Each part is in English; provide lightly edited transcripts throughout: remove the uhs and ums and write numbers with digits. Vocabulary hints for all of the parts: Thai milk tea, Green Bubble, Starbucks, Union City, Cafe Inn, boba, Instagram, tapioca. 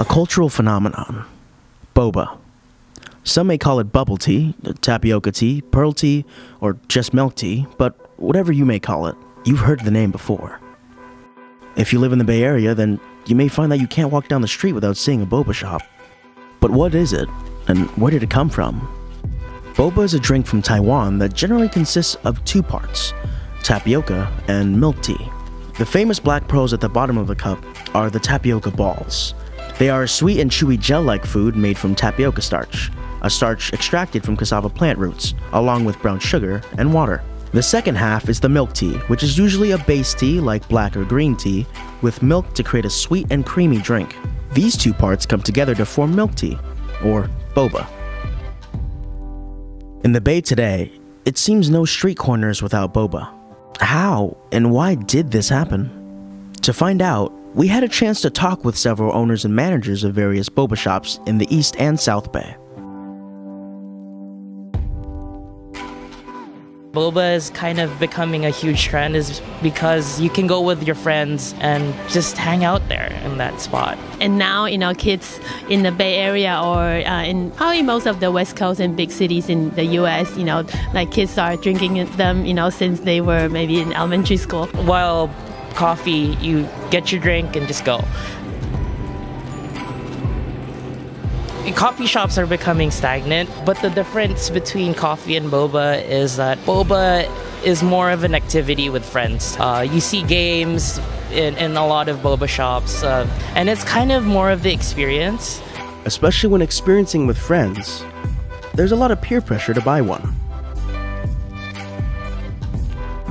a cultural phenomenon, boba. Some may call it bubble tea, tapioca tea, pearl tea, or just milk tea, but whatever you may call it, you've heard the name before. If you live in the Bay Area, then you may find that you can't walk down the street without seeing a boba shop. But what is it, and where did it come from? Boba is a drink from Taiwan that generally consists of two parts, tapioca and milk tea. The famous black pearls at the bottom of the cup are the tapioca balls. They are a sweet and chewy gel-like food made from tapioca starch, a starch extracted from cassava plant roots, along with brown sugar and water. The second half is the milk tea, which is usually a base tea like black or green tea, with milk to create a sweet and creamy drink. These two parts come together to form milk tea, or boba. In the Bay today, it seems no street corner is without boba. How and why did this happen? To find out, we had a chance to talk with several owners and managers of various boba shops in the East and South Bay. Boba is kind of becoming a huge trend is because you can go with your friends and just hang out there in that spot. And now, you know, kids in the Bay Area or in probably most of the West Coast and big cities in the U.S., you know, like kids are drinking them, you know, since they were maybe in elementary school. While coffee, you get your drink and just go. Coffee shops are becoming stagnant, but the difference between coffee and boba is that boba is more of an activity with friends. You see games in a lot of boba shops, and it's kind of more of the experience. Especially when experiencing with friends, there's a lot of peer pressure to buy one.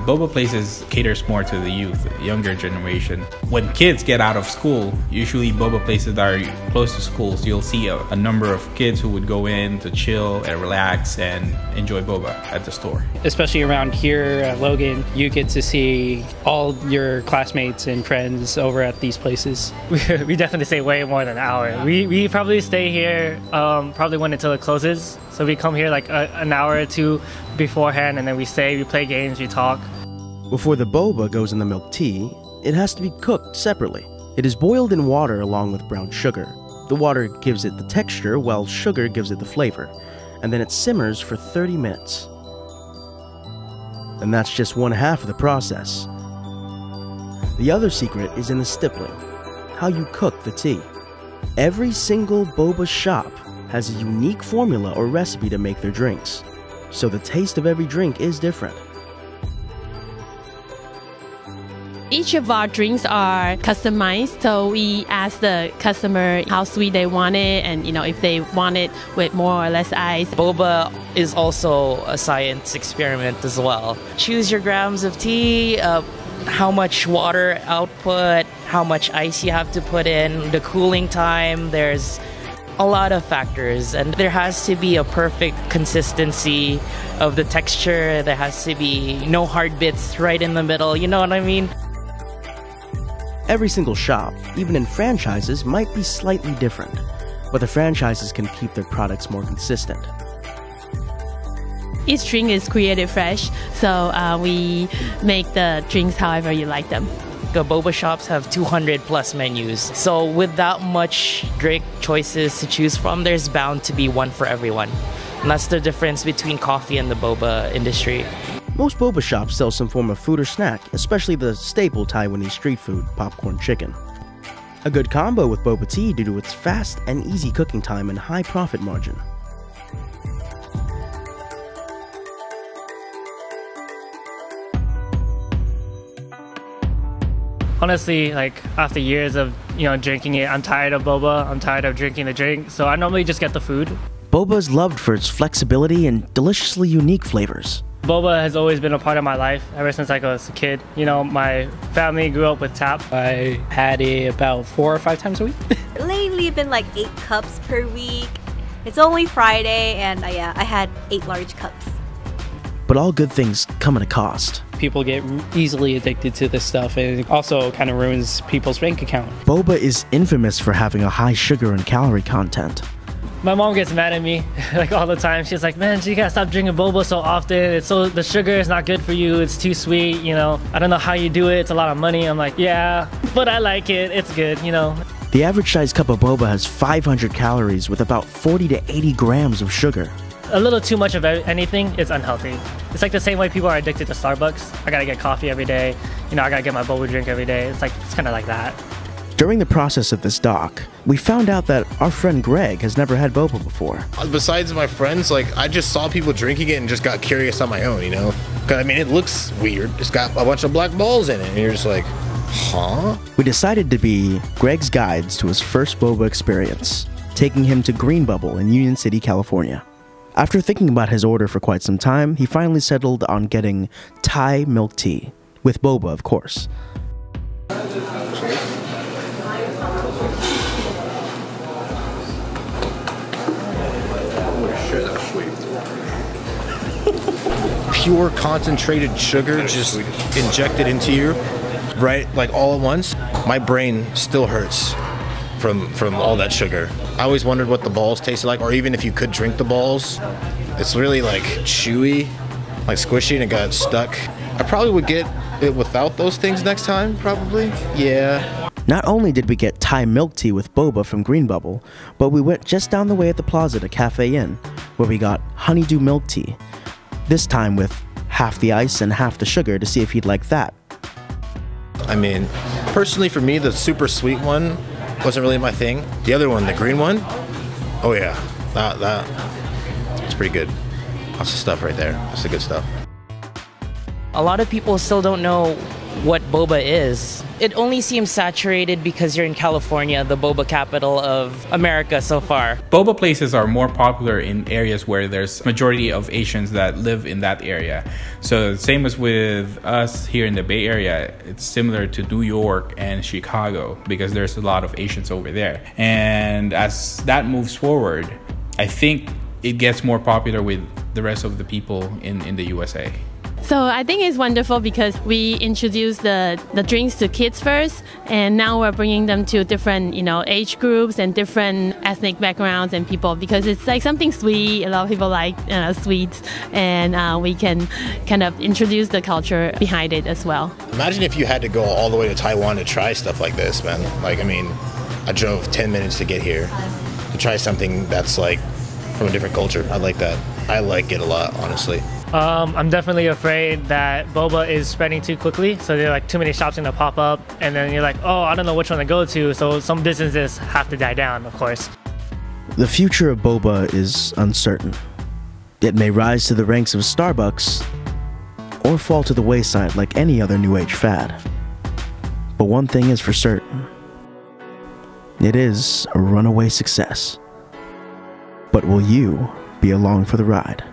Boba places caters more to the youth, the younger generation. When kids get out of school, usually boba places that are close to schools, you'll see a number of kids who would go in to chill and relax and enjoy boba at the store. Especially around here at Logan, you get to see all your classmates and friends over at these places. We definitely stay way more than an hour. We probably stay here probably when until it closes. So we come here like an hour or two beforehand, and then we stay, we play games, we talk. Before the boba goes in the milk tea, it has to be cooked separately. It is boiled in water along with brown sugar. The water gives it the texture while sugar gives it the flavor, and then it simmers for 30 minutes. And that's just one half of the process. The other secret is in the stippling, how you cook the tea. Every single boba shop has a unique formula or recipe to make their drinks, so the taste of every drink is different. Each of our drinks are customized, so we ask the customer how sweet they want it and, you know, if they want it with more or less ice. Boba is also a science experiment as well. Choose your grams of tea, how much water output, how much ice you have to put in, the cooling time. There's a lot of factors, and there has to be a perfect consistency of the texture. There has to be no hard bits right in the middle, you know what I mean? Every single shop, even in franchises, might be slightly different, but the franchises can keep their products more consistent. Each drink is created fresh, so we make the drinks however you like them. The boba shops have 200 plus menus, so with that much drink choices to choose from, there's bound to be one for everyone. And that's the difference between coffee and the boba industry. Most boba shops sell some form of food or snack, especially the staple Taiwanese street food, popcorn chicken. A good combo with boba tea due to its fast and easy cooking time and high profit margin. Honestly, like after years of, you know, drinking it, I'm tired of boba, I'm tired of drinking the drink, so I normally just get the food. Boba is loved for its flexibility and deliciously unique flavors. Boba has always been a part of my life ever since I was a kid. You know, my family grew up with tap. I had it about 4 or 5 times a week. Lately, it's been like 8 cups per week. It's only Friday, and I had 8 large cups. But all good things come at a cost. People get easily addicted to this stuff, and it also kind of ruins people's bank account. Boba is infamous for having a high sugar and calorie content. My mom gets mad at me like all the time. She's like, man, you gotta stop drinking boba so often. It's so, the sugar is not good for you. It's too sweet, you know. I don't know how you do it. It's a lot of money. I'm like, yeah, but I like it. It's good, you know. The average sized cup of boba has 500 calories with about 40 to 80 grams of sugar. A little too much of anything is unhealthy. It's like the same way people are addicted to Starbucks. I gotta get coffee every day. You know, I gotta get my boba drink every day. It's kind of like that. During the process of this doc, we found out that our friend Greg has never had boba before. Besides my friends, I just saw people drinking it and just got curious on my own, you know? I mean, it looks weird. It's got a bunch of black balls in it, and you're just like, huh? We decided to be Greg's guides to his first boba experience, taking him to Green Bubble in Union City, California. After thinking about his order for quite some time, he finally settled on getting Thai milk tea, with boba, of course. Pure concentrated sugar just injected into you, right? Like all at once. My brain still hurts from all that sugar. I always wondered what the balls tasted like, or even if you could drink the balls. It's really like chewy, like squishy, and it got stuck. I probably would get it without those things next time, probably. Yeah. Not only did we get Thai milk tea with boba from Green Bubble, but we went just down the way at the plaza to Cafe Inn, where we got honeydew milk tea. This time with half the ice and half the sugar to see if he'd like that. I mean, personally for me, the super sweet one wasn't really my thing. The other one, the green one, oh yeah, that's pretty good. Lots of stuff right there. That's the good stuff. A lot of people still don't know what boba is. It only seems saturated because you're in California, the boba capital of America so far. Boba places are more popular in areas where there's a majority of Asians that live in that area. So same as with us here in the Bay Area, it's similar to New York and Chicago because there's a lot of Asians over there. And as that moves forward, I think it gets more popular with the rest of the people in the USA. So I think it's wonderful because we introduced the drinks to kids first, and now we're bringing them to different, you know, age groups and different ethnic backgrounds and people, because it's like something sweet. A lot of people like sweets, and we can kind of introduce the culture behind it as well. Imagine if you had to go all the way to Taiwan to try stuff like this, man. Like, I mean, I drove 10 minutes to get here to try something that's like from a different culture. I like that. I like it a lot, honestly. I'm definitely afraid that boba is spreading too quickly, so there are too many shops gonna pop up, and then you're like, oh, I don't know which one to go to, so some businesses have to die down, of course. The future of boba is uncertain. It may rise to the ranks of Starbucks, or fall to the wayside like any other new age fad. But one thing is for certain. It is a runaway success. But will you be along for the ride?